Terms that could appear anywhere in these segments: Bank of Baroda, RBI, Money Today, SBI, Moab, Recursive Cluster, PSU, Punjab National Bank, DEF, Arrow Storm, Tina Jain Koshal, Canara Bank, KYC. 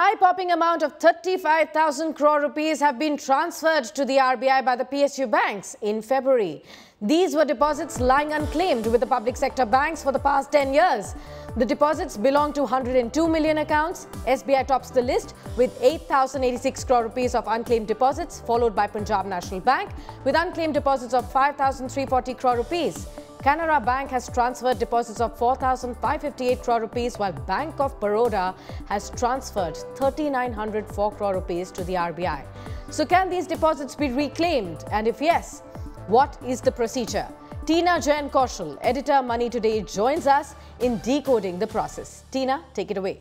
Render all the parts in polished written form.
Eye-popping amount of 35,000 crore rupees have been transferred to the RBI by the PSU banks in February. These were deposits lying unclaimed with the public sector banks for the past 10 years. The deposits belong to 102 million accounts. SBI tops the list with 8,086 crore rupees of unclaimed deposits, followed by Punjab National Bank with unclaimed deposits of 5,340 crore rupees. Canara Bank has transferred deposits of 4,558 crore rupees, while Bank of Baroda has transferred 3,904 crore rupees to the RBI. So can these deposits be reclaimed? And if yes, what is the procedure? Tina Jain Koshal, editor Money Today, joins us in decoding the process. Tina, take it away.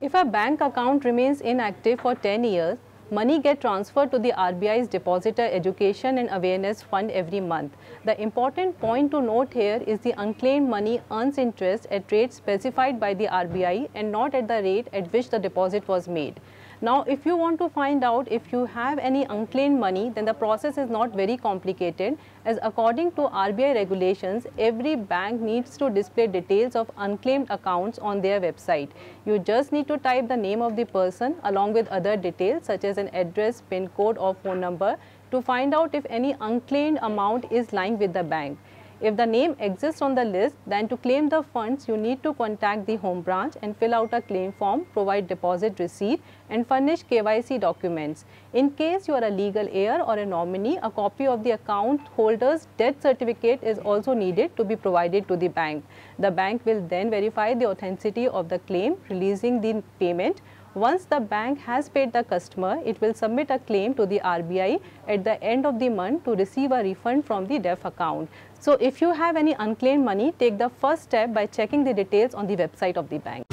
If a bank account remains inactive for 10 years, money gets transferred to the RBI's Depositor Education and Awareness Fund every month. The important point to note here is the unclaimed money earns interest at rates specified by the RBI and not at the rate at which the deposit was made. Now, if you want to find out if you have any unclaimed money, then the process is not very complicated, as according to RBI regulations, every bank needs to display details of unclaimed accounts on their website. You just need to type the name of the person along with other details such as an address, PIN code or phone number to find out if any unclaimed amount is lying with the bank. If the name exists on the list, then to claim the funds, you need to contact the home branch and fill out a claim form, provide deposit receipt and furnish KYC documents. In case you are a legal heir or a nominee, a copy of the account holder's death certificate is also needed to be provided to the bank. The bank will then verify the authenticity of the claim, releasing the payment. Once the bank has paid the customer, it will submit a claim to the RBI at the end of the month to receive a refund from the DEF account. So if you have any unclaimed money, take the first step by checking the details on the website of the bank.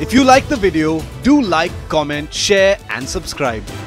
If you like the video, do like, comment, share and subscribe.